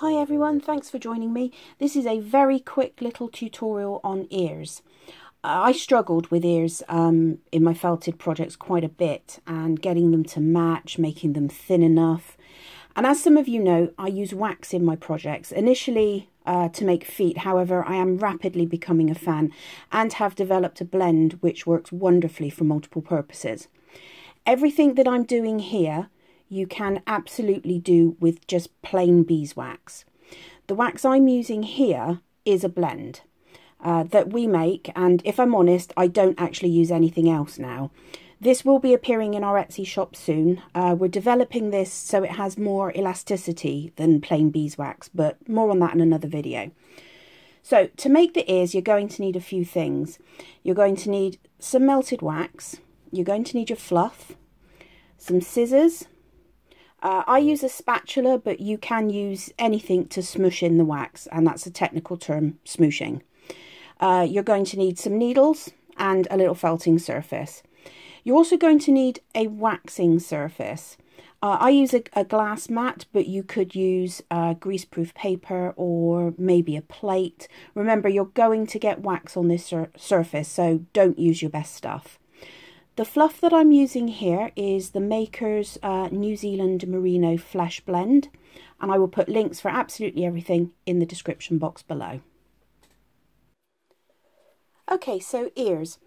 Hi everyone, thanks for joining me. This is a very quick little tutorial on ears. I struggled with ears in my felted projects quite a bit, and getting them to match, making them thin enough. And as some of you know, I use wax in my projects, initially to make feet. However, I am rapidly becoming a fan and have developed a blend which works wonderfully for multiple purposes. Everything that I'm doing here you can absolutely do with just plain beeswax. The wax I'm using here is a blend that we make, and if I'm honest, I don't actually use anything else now. This will be appearing in our Etsy shop soon. We're developing this so it has more elasticity than plain beeswax, but more on that in another video. So to make the ears, you're going to need a few things. You're going to need some melted wax, you're going to need your fluff, some scissors. I use a spatula, but you can use anything to smoosh in the wax, and that's a technical term, smooshing. You're going to need some needles and a little felting surface. You're also going to need a waxing surface. I use a glass mat, but you could use greaseproof paper or maybe a plate. Remember, you're going to get wax on this surface, so don't use your best stuff. The fluff that I'm using here is the Maker's New Zealand Merino Flesh Blend, and I will put links for absolutely everything in the description box below. Okay, so ears.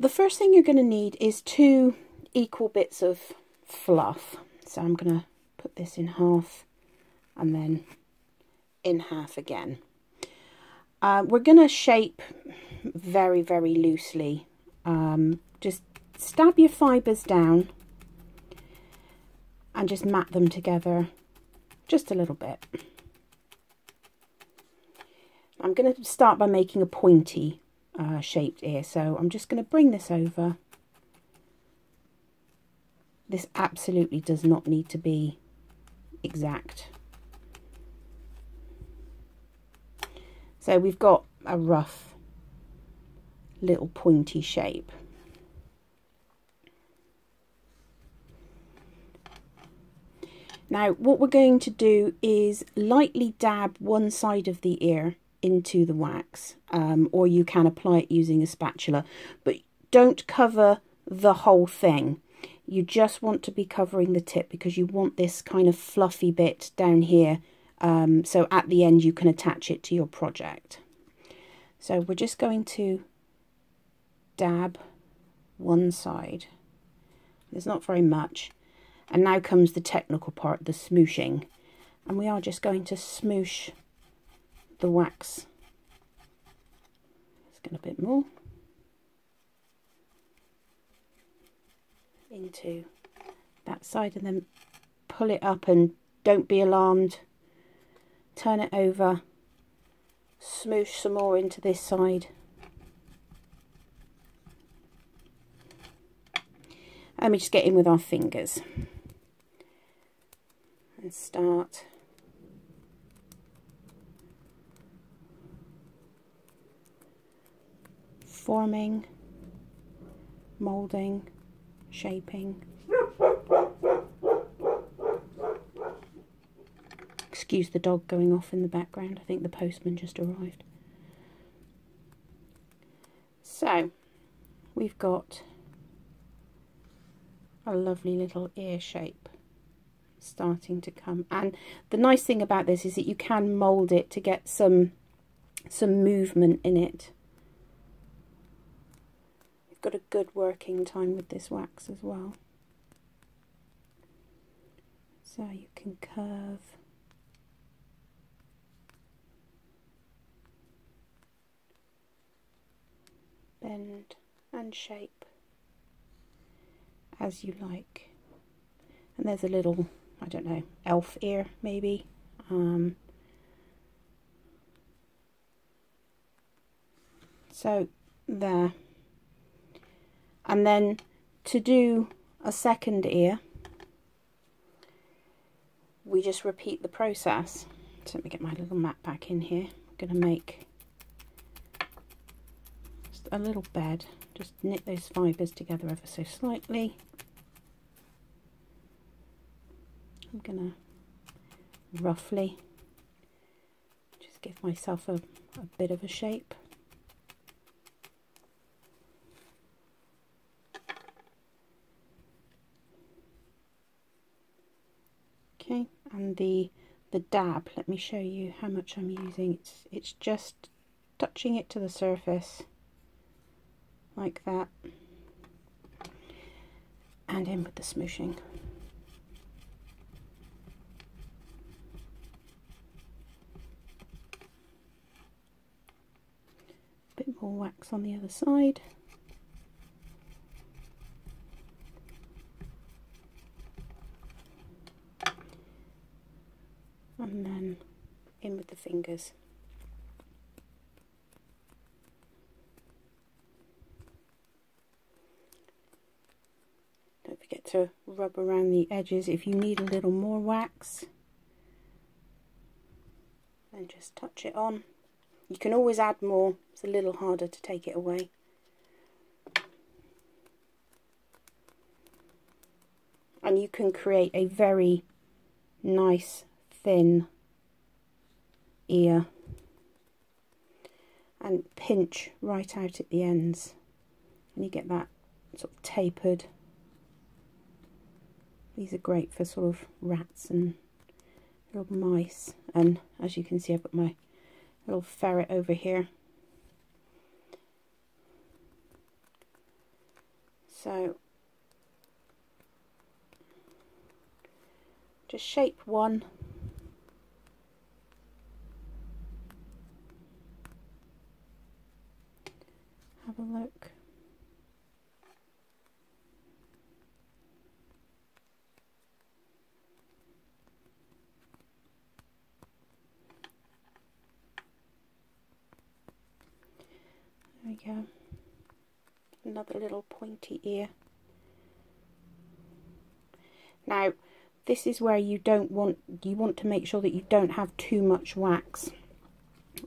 The first thing you're going to need is two equal bits of fluff. So I'm going to put this in half and then in half again. We're going to shape very, very loosely. Just stab your fibres down and just mat them together just a little bit. I'm going to start by making a pointy shaped ear, so I'm just going to bring this over. This absolutely does not need to be exact. So we've got a rough little pointy shape. Now, what we're going to do is lightly dab one side of the ear into the wax, or you can apply it using a spatula, but don't cover the whole thing. You just want to be covering the tip because you want this kind of fluffy bit down here, so at the end you can attach it to your project. So we're just going to dab one side. There's not very much. And now comes the technical part, the smooshing. And we are just going to smoosh the wax. Let's get a bit more. Into that side and then pull it up, and don't be alarmed. Turn it over. Smoosh some more into this side. And we just get in with our fingers. And start forming, moulding, shaping. Excuse the dog going off in the background. I think the postman just arrived. So we've got a lovely little ear shape starting to come, and the nice thing about this is that you can mold it to get some movement in it. You've got a good working time with this wax as well, so you can curve. Bend and shape as you like. And there's a little, I don't know, elf ear maybe. So there. And then to do a second ear, we just repeat the process. So let me get my little mat back in here. I'm going to make just a little bed. Just knit those fibres together ever so slightly. I'm going to roughly give myself a bit of a shape. Okay, and the dab, let me show you how much I'm using. It's just touching it to the surface like that, and in with the smooshing. A bit more wax on the other side. And then in with the fingers. Don't forget to rub around the edges. If you need a little more wax, then just touch it on. You can always add more, it's a little harder to take it away. And you can create a very nice thin ear and pinch right out at the ends, and you get that sort of tapered. These are great for sort of rats and little mice, and as you can see I've got my little ferret over here. So just shape one. Have a look. There we go. Another little pointy ear. Now, this is where you want to make sure that you don't have too much wax.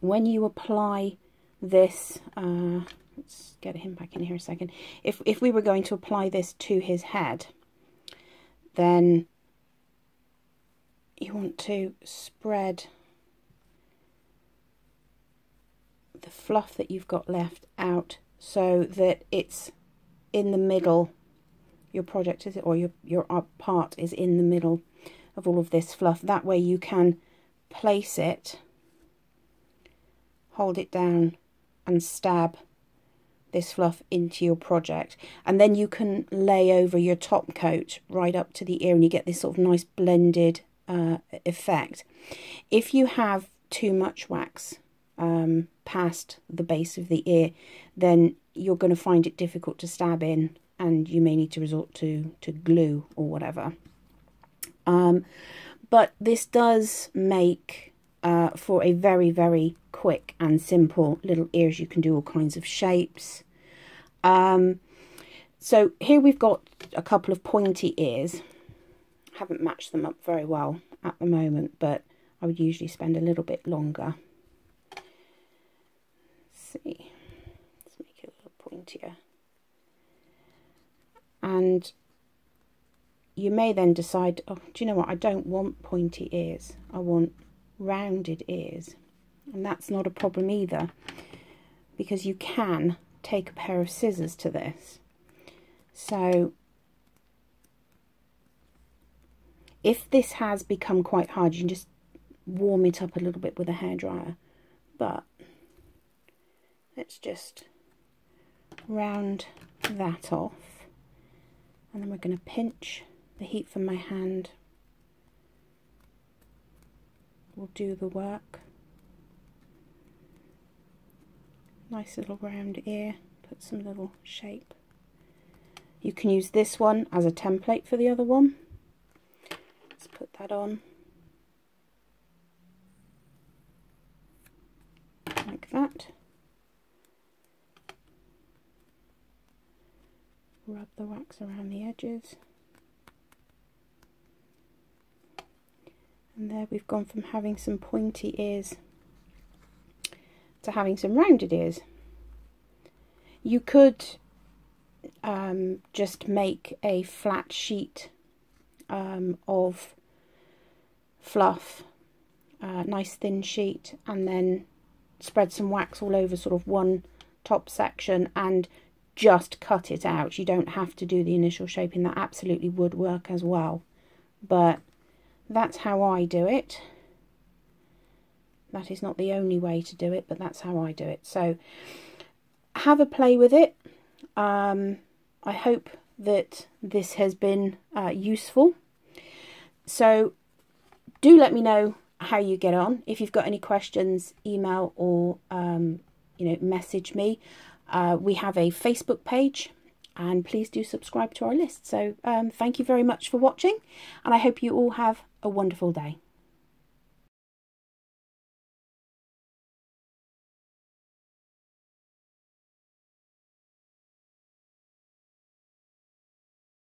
When you apply this, let's get him back in here a second. If we were going to apply this to his head, then you want to spread the fluff that you've got left out so that it's in the middle. Your project is, or your part is in the middle of all of this fluff. That way you can place it, hold it down and stab this fluff into your project, and then you can lay over your top coat right up to the ear, and you get this sort of nice blended effect. If you have too much wax past the base of the ear, then you're going to find it difficult to stab in, and you may need to resort to glue or whatever. But this does make for a very, very quick and simple little ears. You can do all kinds of shapes. So here we've got a couple of pointy ears. I haven't matched them up very well at the moment, but I would usually spend a little bit longer. Let's see, let's make it a little pointier. And you may then decide, oh, do you know what, I don't want pointy ears, I want rounded ears. And that's not a problem either, because you can take a pair of scissors to this. So if this has become quite hard, you can just warm it up a little bit with a hairdryer. But let's just round that off, and then we're going to pinch. The heat from my hand will do the work. Nice little round ear, put some little shape. You can use this one as a template for the other one. Let's put that on. Like that. Rub the wax around the edges. And there we've gone from having some pointy ears to having some rounded ears. You could just make a flat sheet of fluff nice thin sheet, and then spread some wax all over sort of one top section and just cut it out. You don't have to do the initial shaping. That absolutely would work as well, but that's how I do it. That is not the only way to do it, but that's how I do it. So have a play with it. I hope that this has been useful. So do let me know how you get on. If you've got any questions, email or message me. We have a Facebook page, and please do subscribe to our list. So thank you very much for watching, and I hope you all have a wonderful day.